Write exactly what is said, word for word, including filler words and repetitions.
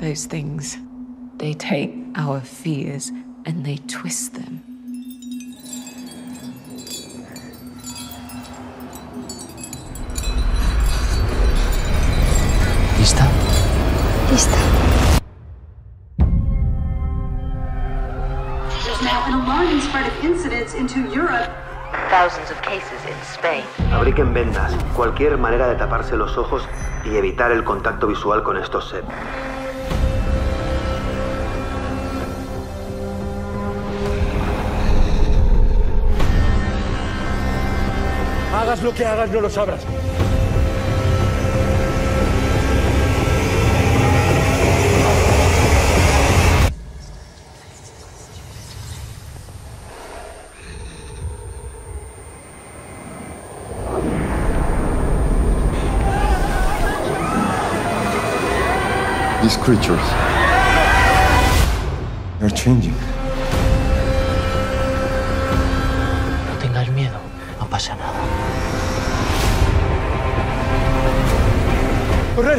those things. They take our fears and they twist them. ¿Lista? Lista. There's now an alarming spread of incidents into Europe. Thousands of cases in Spain. Fabriquen vendas, cualquier manera de taparse los ojos y evitar el contacto visual con estos sets. Hagas lo que hagas, no lo sabrás. These creatures are changing. No tengas miedo, no pasa nada. ¡Correr!